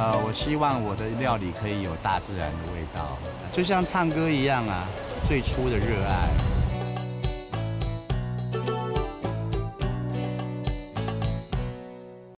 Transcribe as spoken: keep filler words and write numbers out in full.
呃，我希望我的料理可以有大自然的味道，就像唱歌一样啊，最初的热爱。